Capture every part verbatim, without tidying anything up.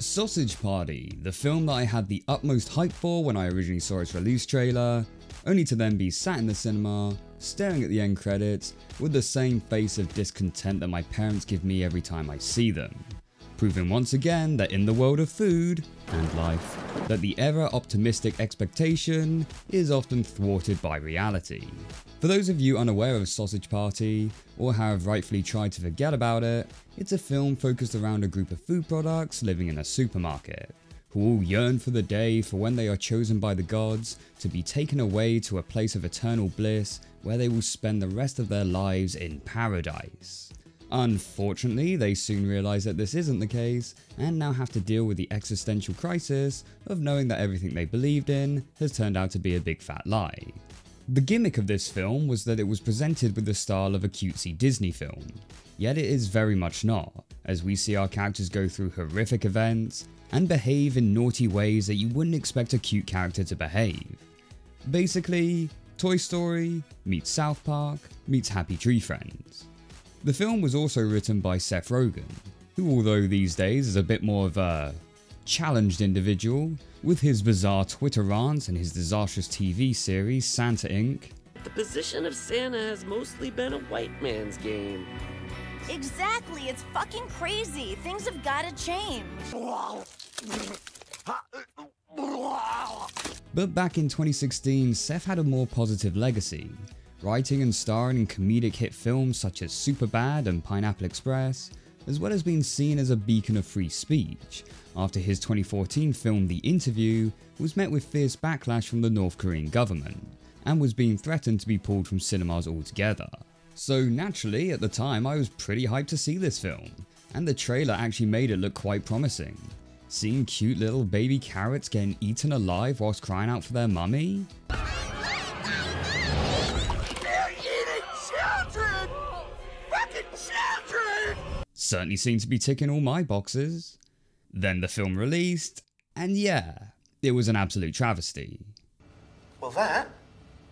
Sausage Party, the film that I had the utmost hype for when I originally saw its release trailer, only to then be sat in the cinema, staring at the end credits, with the same face of discontent that my parents give me every time I see them. Proving once again that in the world of food, and life, that the ever-optimistic expectation is often thwarted by reality. For those of you unaware of Sausage Party, or have rightfully tried to forget about it, it's a film focused around a group of food products living in a supermarket, who all yearn for the day for when they are chosen by the gods to be taken away to a place of eternal bliss where they will spend the rest of their lives in paradise. Unfortunately, they soon realize that this isn't the case, and now have to deal with the existential crisis of knowing that everything they believed in has turned out to be a big fat lie. The gimmick of this film was that it was presented with the style of a cutesy Disney film, yet it is very much not, as we see our characters go through horrific events and behave in naughty ways that you wouldn't expect a cute character to behave. Basically, Toy Story meets South Park meets Happy Tree Friends. The film was also written by Seth Rogen, who although these days is a bit more of a challenged individual, with his bizarre Twitter rants and his disastrous T V series Santa Incorporated. The position of Santa has mostly been a white man's game. Exactly, it's fucking crazy. Things have gotta change. But back in twenty sixteen, Seth had a more positive legacy, writing and starring in comedic hit films such as Superbad and Pineapple Express, as well as being seen as a beacon of free speech, after his twenty fourteen film The Interview was met with fierce backlash from the North Korean government, and was being threatened to be pulled from cinemas altogether. So naturally, at the time I was pretty hyped to see this film, and the trailer actually made it look quite promising. Seeing cute little baby carrots getting eaten alive whilst crying out for their mummy? Certainly seemed to be ticking all my boxes. Then the film released, and yeah, it was an absolute travesty. Well, that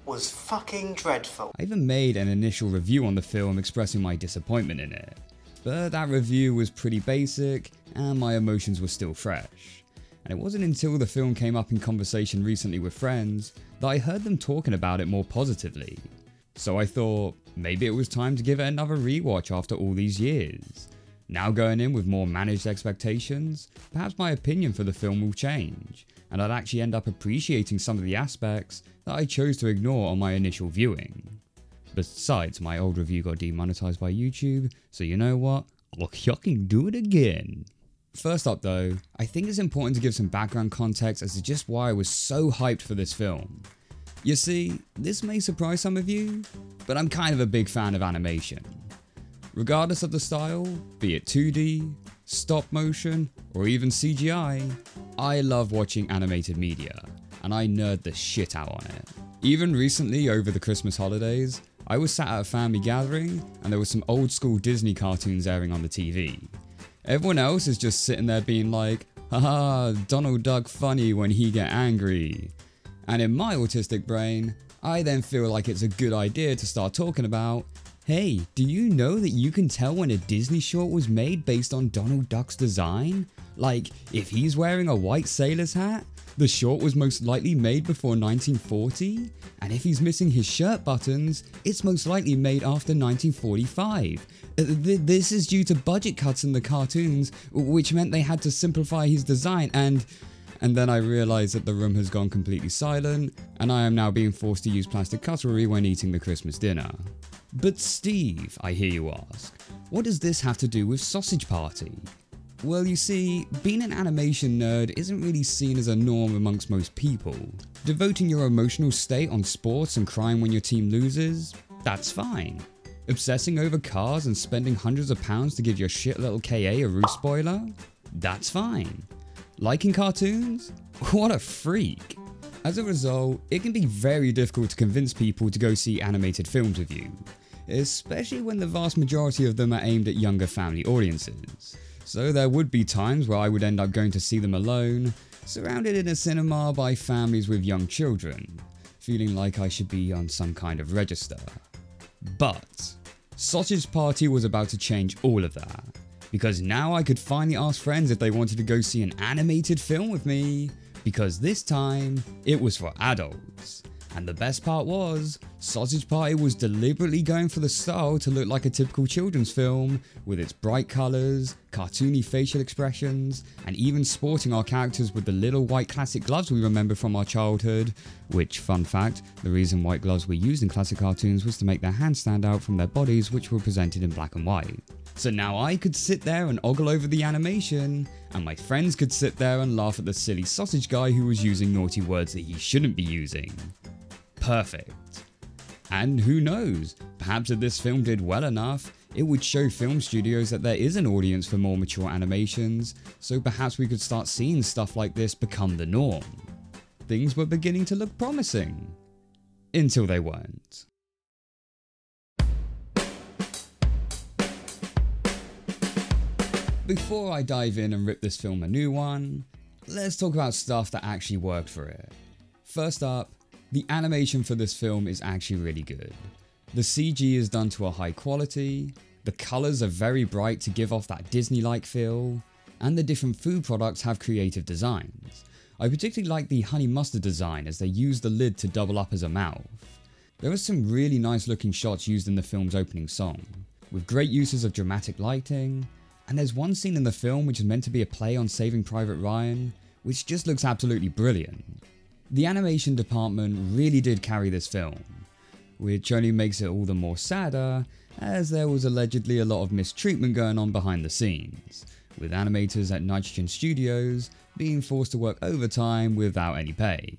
was fucking dreadful. I even made an initial review on the film expressing my disappointment in it, but that review was pretty basic and my emotions were still fresh. And it wasn't until the film came up in conversation recently with friends that I heard them talking about it more positively. So I thought, maybe it was time to give it another rewatch after all these years. Now going in with more managed expectations, perhaps my opinion for the film will change, and I'd actually end up appreciating some of the aspects that I chose to ignore on my initial viewing. Besides, my old review got demonetized by YouTube, so you know what? I'll fucking do it again. First up though, I think it's important to give some background context as to just why I was so hyped for this film. You see, this may surprise some of you, but I'm kind of a big fan of animation. Regardless of the style, be it two D, stop motion, or even C G I, I love watching animated media, and I nerd the shit out on it. Even recently over the Christmas holidays, I was sat at a family gathering and there were some old school Disney cartoons airing on the T V. Everyone else is just sitting there being like, haha, Donald Duck funny when he get angry. And in my autistic brain, I then feel like it's a good idea to start talking about, hey, do you know that you can tell when a Disney short was made based on Donald Duck's design? Like, if he's wearing a white sailor's hat, the short was most likely made before nineteen forty, and if he's missing his shirt buttons, it's most likely made after nineteen forty-five. This is due to budget cuts in the cartoons, which meant they had to simplify his design and... And then I realise that the room has gone completely silent, and I am now being forced to use plastic cutlery when eating the Christmas dinner. But Steve, I hear you ask, what does this have to do with Sausage Party? Well, you see, being an animation nerd isn't really seen as a norm amongst most people. Devoting your emotional state on sports and crying when your team loses? That's fine. Obsessing over cars and spending hundreds of pounds to give your shit little K A a roof spoiler? That's fine. Liking cartoons? What a freak! As a result, it can be very difficult to convince people to go see animated films with you, especially when the vast majority of them are aimed at younger family audiences. So there would be times where I would end up going to see them alone, surrounded in a cinema by families with young children, feeling like I should be on some kind of register. But Sausage Party was about to change all of that. because now I could finally ask friends if they wanted to go see an animated film with me, because this time it was for adults. And the best part was, Sausage Party was deliberately going for the style to look like a typical children's film, with its bright colours, cartoony facial expressions, and even sporting our characters with the little white classic gloves we remember from our childhood, which, fun fact, the reason white gloves were used in classic cartoons was to make their hands stand out from their bodies, which were presented in black and white. So now I could sit there and ogle over the animation, and my friends could sit there and laugh at the silly sausage guy who was using naughty words that he shouldn't be using. Perfect. And who knows, perhaps if this film did well enough, it would show film studios that there is an audience for more mature animations, so perhaps we could start seeing stuff like this become the norm. Things were beginning to look promising. Until they weren't. Before I dive in and rip this film a new one, let's talk about stuff that actually worked for it. First up, the animation for this film is actually really good. The C G is done to a high quality, the colours are very bright to give off that Disney-like feel, and the different food products have creative designs. I particularly like the honey mustard design as they use the lid to double up as a mouth. There are some really nice looking shots used in the film's opening song, with great uses of dramatic lighting, and there's one scene in the film which is meant to be a play on Saving Private Ryan, which just looks absolutely brilliant. The animation department really did carry this film, which only makes it all the more sadder as there was allegedly a lot of mistreatment going on behind the scenes, with animators at Nitrogen Studios being forced to work overtime without any pay,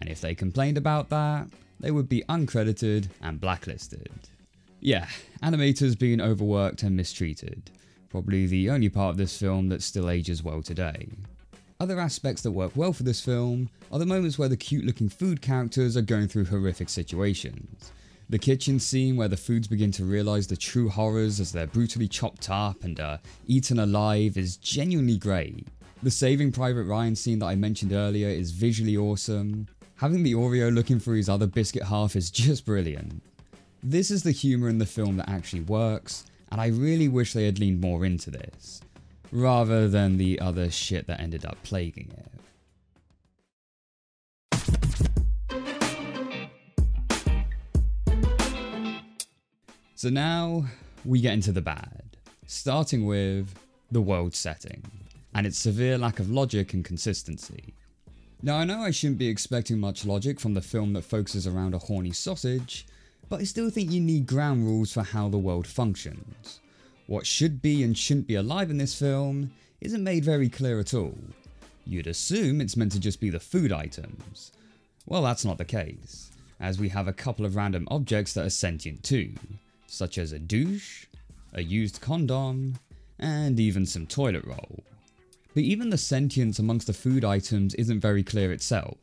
and if they complained about that, they would be uncredited and blacklisted. Yeah, animators being overworked and mistreated, probably the only part of this film that still ages well today. Other aspects that work well for this film are the moments where the cute looking food characters are going through horrific situations. The kitchen scene where the foods begin to realise the true horrors as they're brutally chopped up and are eaten alive is genuinely great. The Saving Private Ryan scene that I mentioned earlier is visually awesome. Having the Oreo looking for his other biscuit half is just brilliant. This is the humour in the film that actually works, and I really wish they had leaned more into this, rather than the other shit that ended up plaguing it. So now we get into the bad, starting with the world setting, and its severe lack of logic and consistency. Now I know I shouldn't be expecting much logic from the film that focuses around a horny sausage, but I still think you need ground rules for how the world functions. What should be and shouldn't be alive in this film isn't made very clear at all. You'd assume it's meant to just be the food items. Well, that's not the case, as we have a couple of random objects that are sentient too, such as a douche, a used condom, and even some toilet roll. But even the sentience amongst the food items isn't very clear itself.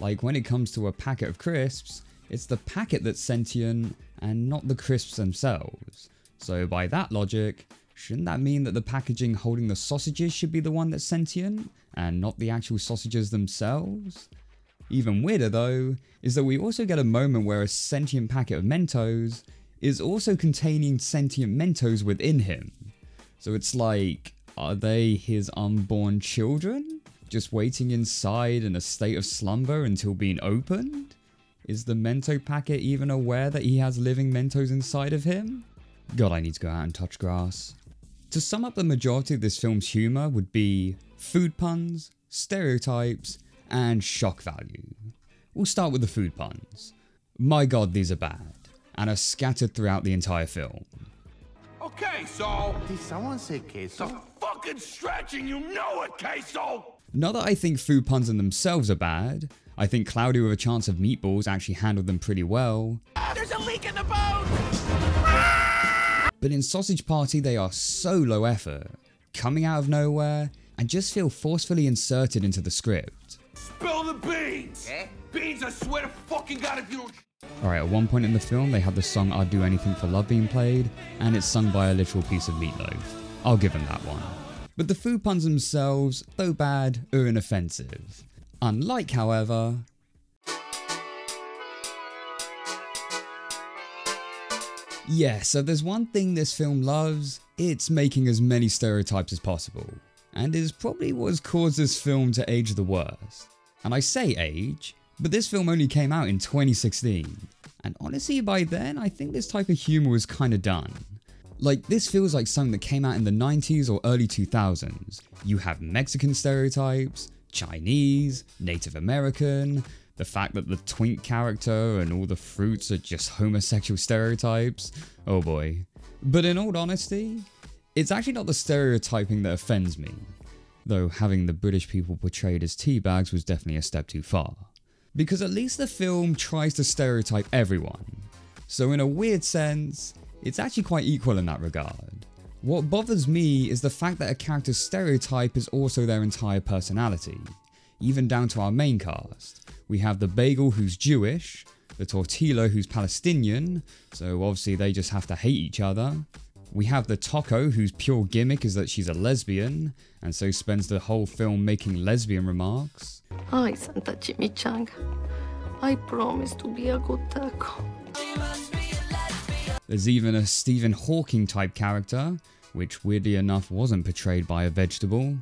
Like when it comes to a packet of crisps, it's the packet that's sentient and not the crisps themselves. So by that logic, shouldn't that mean that the packaging holding the sausages should be the one that's sentient, and not the actual sausages themselves? Even weirder though, is that we also get a moment where a sentient packet of Mentos is also containing sentient Mentos within him. So it's like, are they his unborn children? Just waiting inside in a state of slumber until being opened? Is the Mento packet even aware that he has living Mentos inside of him? God, I need to go out and touch grass. To sum up, the majority of this film's humour would be food puns, stereotypes, and shock value. We'll start with the food puns. My god, these are bad, and are scattered throughout the entire film. Okay, so... Did someone say queso? Stop fucking stretching, you know it, queso! Not that I think food puns in themselves are bad. I think Cloudy with a Chance of Meatballs actually handled them pretty well. There's a leak in the boat! But in Sausage Party they are so low effort, coming out of nowhere, and just feel forcefully inserted into the script. Spill the beans! Eh? Beans, I swear to fucking god if you don't... Alright, at one point in the film they have the song I'd Do Anything for Love being played, and it's sung by a literal piece of meatloaf. I'll give them that one. But the food puns themselves, though bad, are inoffensive. Unlike, however... Yeah, so there's one thing this film loves, It's making as many stereotypes as possible, and is probably what has caused this film to age the worst. And I say age, but this film only came out in twenty sixteen, and honestly by then I think this type of humour was kinda done. Like, this feels like something that came out in the nineties or early two thousands. You have Mexican stereotypes, Chinese, Native American, the fact that the twink character and all the fruits are just homosexual stereotypes. Oh boy. But in all honesty, it's actually not the stereotyping that offends me, though having the British people portrayed as teabags was definitely a step too far. Because at least the film tries to stereotype everyone, so in a weird sense, it's actually quite equal in that regard. What bothers me is the fact that a character's stereotype is also their entire personality, even down to our main cast. We have the bagel who's Jewish, the tortilla who's Palestinian, so obviously they just have to hate each other. We have the taco whose pure gimmick is that she's a lesbian, and so spends the whole film making lesbian remarks. Ay, Santa Chimichanga, I promise to be a good taco. There's even a Stephen Hawking type character, which weirdly enough wasn't portrayed by a vegetable.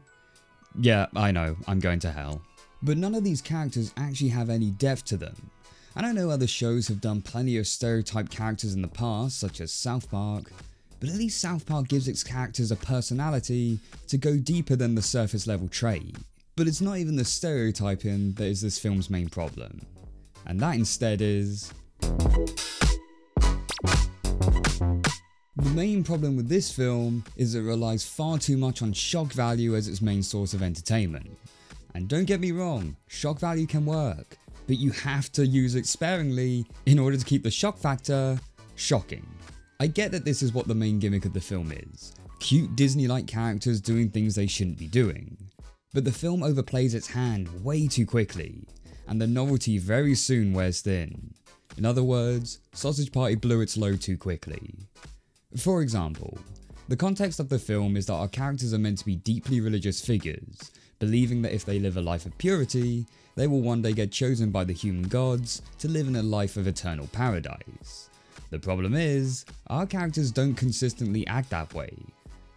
Yeah, I know, I'm going to hell. But none of these characters actually have any depth to them. And I know other shows have done plenty of stereotyped characters in the past, such as South Park, but at least South Park gives its characters a personality to go deeper than the surface level trait. But it's not even the stereotyping that is this film's main problem. And that instead is... The main problem with this film is it relies far too much on shock value as its main source of entertainment. And don't get me wrong, shock value can work, but you have to use it sparingly in order to keep the shock factor shocking. I get that this is what the main gimmick of the film is, cute Disney-like characters doing things they shouldn't be doing. But the film overplays its hand way too quickly, and the novelty very soon wears thin. In other words, Sausage Party blew its load too quickly. For example, the context of the film is that our characters are meant to be deeply religious figures, believing that if they live a life of purity, they will one day get chosen by the human gods to live in a life of eternal paradise. The problem is, our characters don't consistently act that way.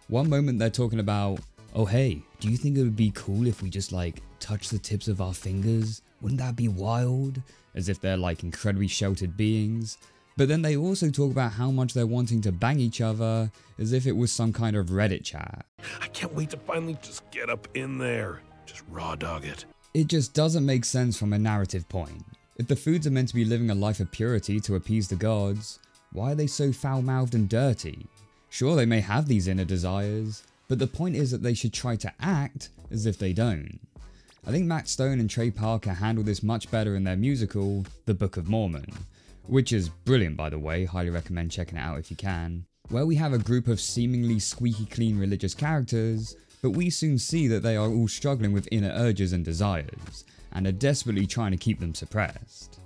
One moment they're talking about, oh hey, do you think it would be cool if we just like, touch the tips of our fingers? Wouldn't that be wild? As if they're like incredibly sheltered beings. But then they also talk about how much they're wanting to bang each other, as if it was some kind of Reddit chat. I can't wait to finally just get up in there, just raw dog it. It just doesn't make sense from a narrative point. If the foods are meant to be living a life of purity to appease the gods, why are they so foul-mouthed and dirty? Sure, they may have these inner desires, but the point is that they should try to act as if they don't. I think Matt Stone and Trey Parker handle this much better in their musical, The Book of Mormon, which is brilliant by the way, highly recommend checking it out if you can, where we have a group of seemingly squeaky clean religious characters, but we soon see that they are all struggling with inner urges and desires, and are desperately trying to keep them suppressed.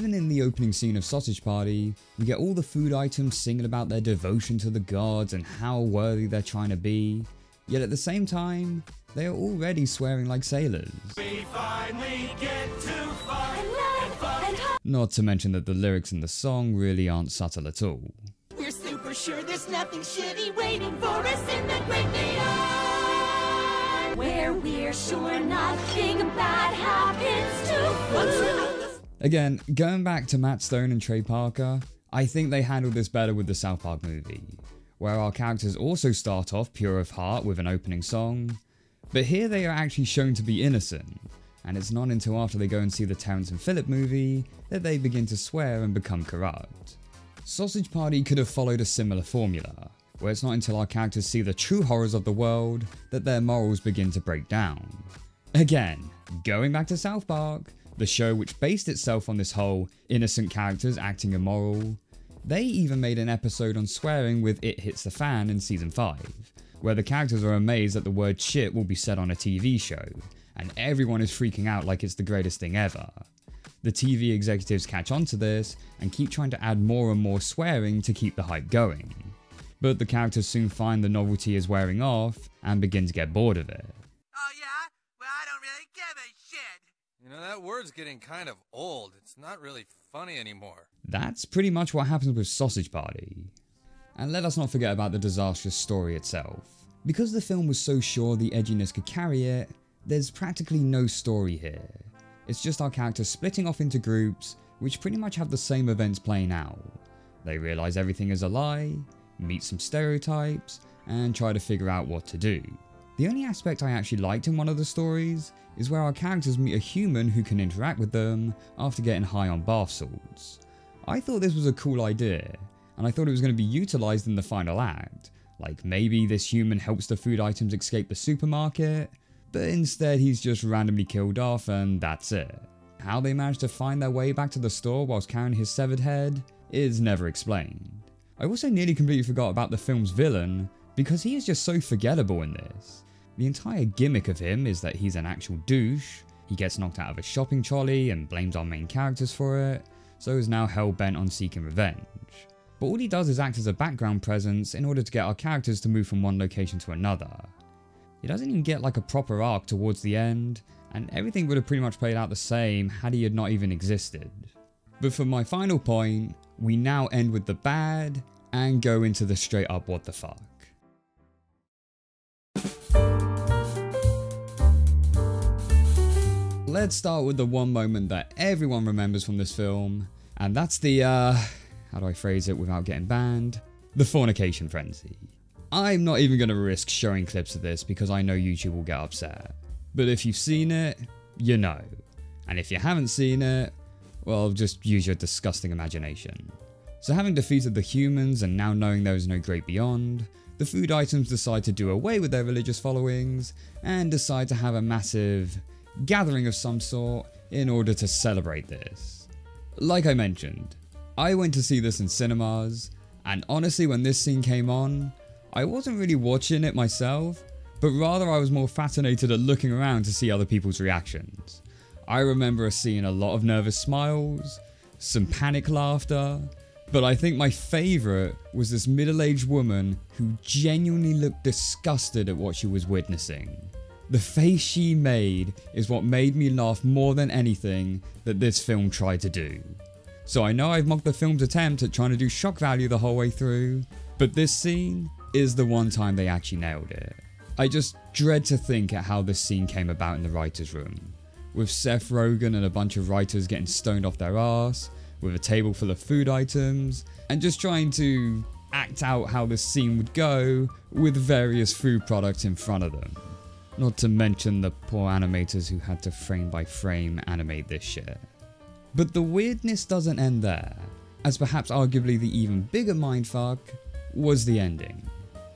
Even in the opening scene of Sausage Party, we get all the food items singing about their devotion to the gods and how worthy they're trying to be, yet at the same time, they are already swearing like sailors. We finally get too far and love, and fun. And ho- Not to mention that the lyrics in the song really aren't subtle at all. We're super sure there's nothing shitty waiting for us in the great beyond, where we're sure nothing bad happens to food. Again, going back to Matt Stone and Trey Parker, I think they handled this better with the South Park movie, where our characters also start off pure of heart with an opening song, but here they are actually shown to be innocent, and it's not until after they go and see the Terrence and Phillip movie that they begin to swear and become corrupt. Sausage Party could have followed a similar formula, where it's not until our characters see the true horrors of the world that their morals begin to break down. Again, going back to South Park, the show which based itself on this whole innocent characters acting immoral. They even made an episode on swearing with It Hits the Fan in season five, where the characters are amazed that the word shit will be said on a T V show, and everyone is freaking out like it's the greatest thing ever. The T V executives catch on to this and keep trying to add more and more swearing to keep the hype going. But the characters soon find the novelty is wearing off and begin to get bored of it. Oh yeah? Well, I don't really give a shit. You know, that word's getting kind of old. It's not really funny anymore. That's pretty much what happens with Sausage Party. And let us not forget about the disastrous story itself. Because the film was so sure the edginess could carry it, there's practically no story here. It's just our characters splitting off into groups, which pretty much have the same events playing out. They realise everything is a lie, meet some stereotypes, and try to figure out what to do. The only aspect I actually liked in one of the stories is where our characters meet a human who can interact with them after getting high on bath salts. I thought this was a cool idea, and I thought it was going to be utilised in the final act, like maybe this human helps the food items escape the supermarket, but instead he's just randomly killed off and that's it. How they managed to find their way back to the store whilst carrying his severed head is never explained. I also nearly completely forgot about the film's villain, because he is just so forgettable in this. The entire gimmick of him is that he's an actual douche, he gets knocked out of a shopping trolley and blames our main characters for it, so is now hell-bent on seeking revenge. But all he does is act as a background presence in order to get our characters to move from one location to another. He doesn't even get like a proper arc towards the end, and everything would have pretty much played out the same had he had not even existed. But for my final point, we now end with the bad and go into the straight up what the fuck. Let's start with the one moment that everyone remembers from this film, and that's the uh, how do I phrase it without getting banned? The fornication frenzy. I'm not even going to risk showing clips of this because I know YouTube will get upset. But if you've seen it, you know. And if you haven't seen it, well, just use your disgusting imagination. So having defeated the humans and now knowing there is no great beyond, the food items decide to do away with their religious followings and decide to have a massive gathering of some sort in order to celebrate this. Like I mentioned, I went to see this in cinemas, and honestly when this scene came on, I wasn't really watching it myself, but rather I was more fascinated at looking around to see other people's reactions. I remember seeing a lot of nervous smiles, some panic laughter, but I think my favourite was this middle-aged woman who genuinely looked disgusted at what she was witnessing. The face she made is what made me laugh more than anything that this film tried to do. So I know I've mocked the film's attempt at trying to do shock value the whole way through, but this scene is the one time they actually nailed it. I just dread to think at how this scene came about in the writer's room, with Seth Rogen and a bunch of writers getting stoned off their ass, with a table full of food items, and just trying to act out how this scene would go with various food products in front of them. Not to mention the poor animators who had to frame by frame animate this shit. But the weirdness doesn't end there, as perhaps arguably the even bigger mindfuck was the ending,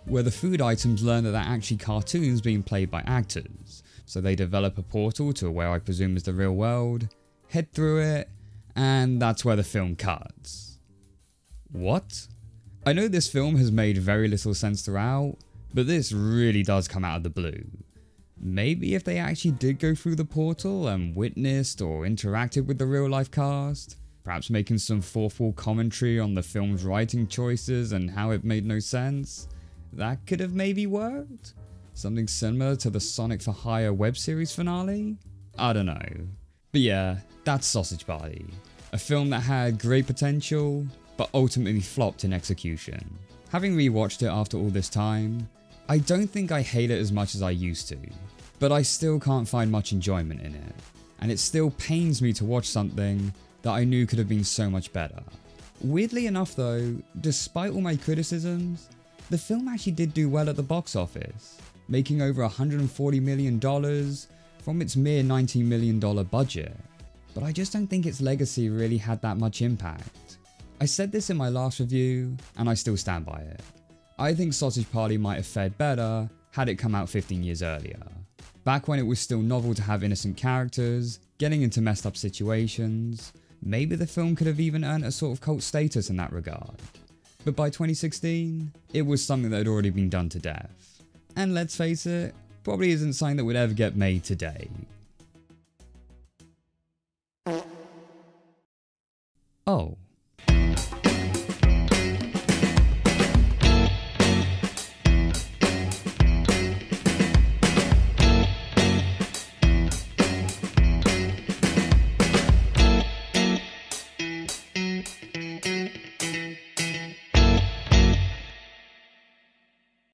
where the food items learn that they're actually cartoons being played by actors, so they develop a portal to where I presume is the real world, head through it, and that's where the film cuts. What? I know this film has made very little sense throughout, but this really does come out of the blue. Maybe if they actually did go through the portal and witnessed or interacted with the real life cast, perhaps making some fourth wall commentary on the film's writing choices and how it made no sense, that could have maybe worked? Something similar to the Sonic for Hire web series finale? I don't know. But yeah, that's Sausage Party. A film that had great potential, but ultimately flopped in execution. Having rewatched it after all this time, I don't think I hate it as much as I used to, but I still can't find much enjoyment in it, and it still pains me to watch something that I knew could have been so much better. Weirdly enough though, despite all my criticisms, the film actually did do well at the box office, making over one hundred forty million dollars from its mere nineteen million dollar budget, but I just don't think its legacy really had that much impact. I said this in my last review, and I still stand by it. I think Sausage Party might have fared better had it come out fifteen years earlier. Back when it was still novel to have innocent characters getting into messed up situations, maybe the film could have even earned a sort of cult status in that regard. But by twenty sixteen, it was something that had already been done to death. And let's face it, probably isn't something that would ever get made today.